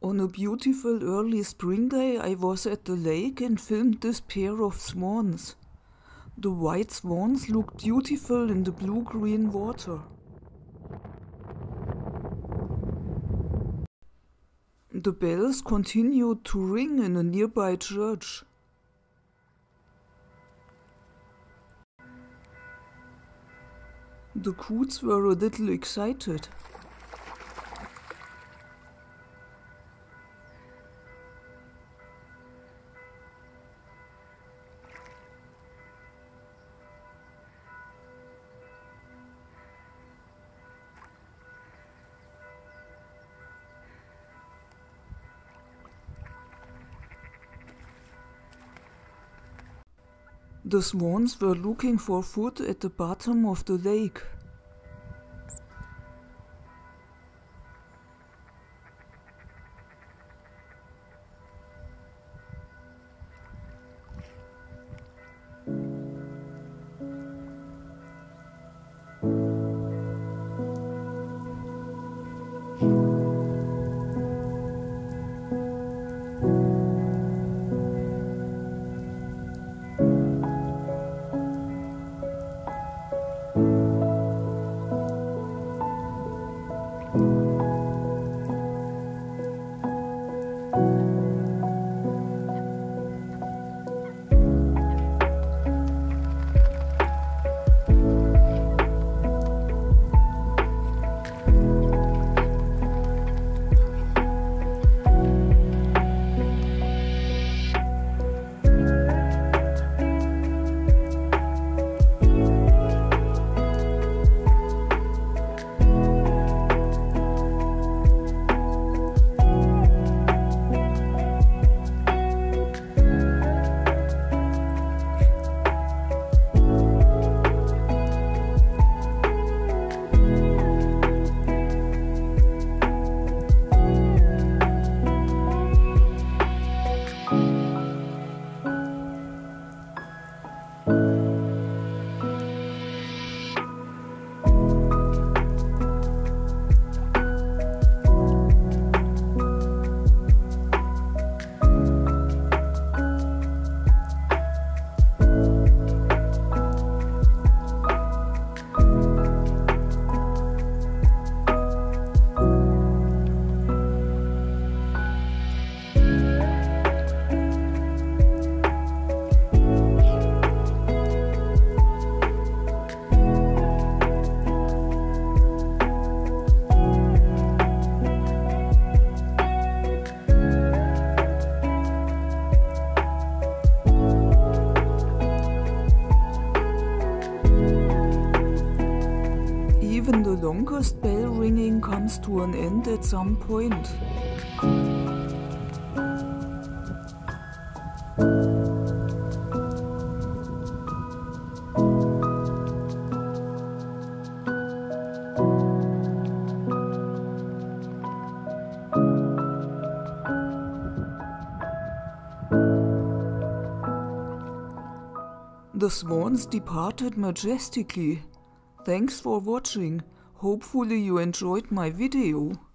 On a beautiful early spring day, I was at the lake and filmed this pair of swans. The white swans looked beautiful in the blue-green water. The bells continued to ring in a nearby church. The coots were a little excited. The swans were looking for food at the bottom of the lake. Even the longest bell ringing comes to an end at some point. The swans departed majestically. Thanks for watching. Hopefully you enjoyed my video.